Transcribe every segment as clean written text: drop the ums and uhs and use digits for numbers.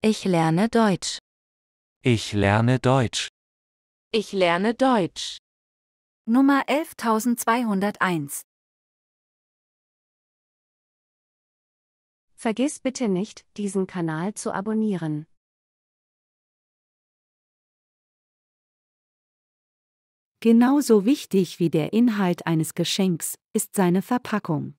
Ich lerne Deutsch. Ich lerne Deutsch. Ich lerne Deutsch. Nummer 11201. Vergiss bitte nicht, diesen Kanal zu abonnieren. Genauso wichtig wie der Inhalt eines Geschenks ist seine Verpackung.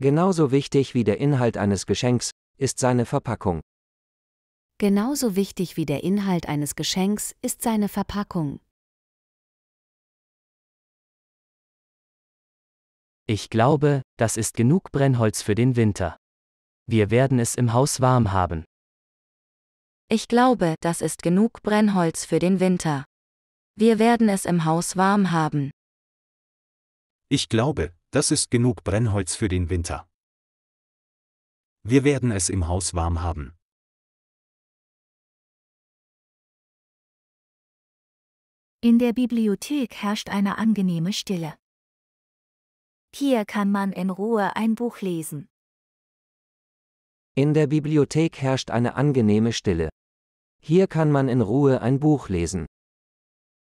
Genauso wichtig wie der Inhalt eines Geschenks ist seine Verpackung. Genauso wichtig wie der Inhalt eines Geschenks ist seine Verpackung. Ich glaube, das ist genug Brennholz für den Winter. Wir werden es im Haus warm haben. Ich glaube, das ist genug Brennholz für den Winter. Wir werden es im Haus warm haben. Ich glaube, das ist genug Brennholz für den Winter. Wir werden es im Haus warm haben. In der Bibliothek herrscht eine angenehme Stille. Hier kann man in Ruhe ein Buch lesen. In der Bibliothek herrscht eine angenehme Stille. Hier kann man in Ruhe ein Buch lesen.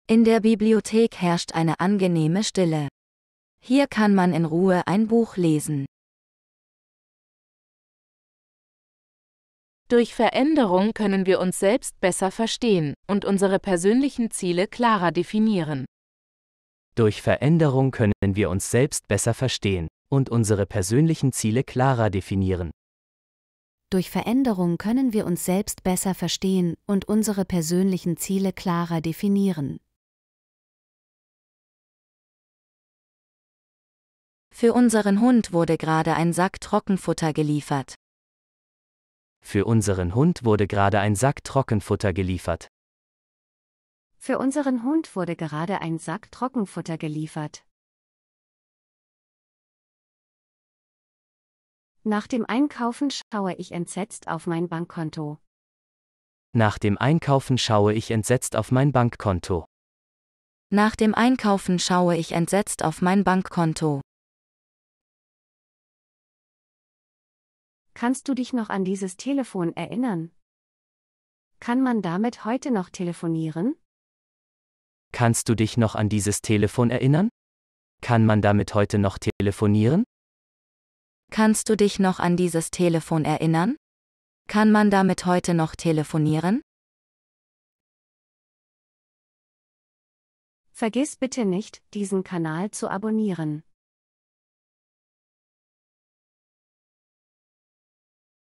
In der Bibliothek herrscht eine angenehme Stille. Hier kann man in Ruhe ein Buch lesen. Durch Veränderung können wir uns selbst besser verstehen und unsere persönlichen Ziele klarer definieren. Durch Veränderung können wir uns selbst besser verstehen und unsere persönlichen Ziele klarer definieren. Durch Veränderung können wir uns selbst besser verstehen und unsere persönlichen Ziele klarer definieren. Für unseren Hund wurde gerade ein Sack Trockenfutter geliefert. Für unseren Hund wurde gerade ein Sack Trockenfutter geliefert. Für unseren Hund wurde gerade ein Sack Trockenfutter geliefert. Nach dem Einkaufen schaue ich entsetzt auf mein Bankkonto. Nach dem Einkaufen schaue ich entsetzt auf mein Bankkonto. Nach dem Einkaufen schaue ich entsetzt auf mein Bankkonto. Kannst du dich noch an dieses Telefon erinnern? Kann man damit heute noch telefonieren? Kannst du dich noch an dieses Telefon erinnern? Kann man damit heute noch telefonieren? Kannst du dich noch an dieses Telefon erinnern? Kann man damit heute noch telefonieren? Vergiss bitte nicht, diesen Kanal zu abonnieren.